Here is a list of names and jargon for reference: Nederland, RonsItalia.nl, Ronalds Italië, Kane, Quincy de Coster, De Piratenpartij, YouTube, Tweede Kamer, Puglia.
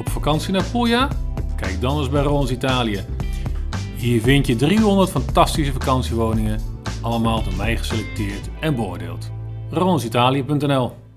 Op vakantie naar Puglia? Kijk dan eens bij Ronalds Italië. Hier vind je 300 fantastische vakantiewoningen, allemaal door mij geselecteerd en beoordeeld. RonsItalia.nl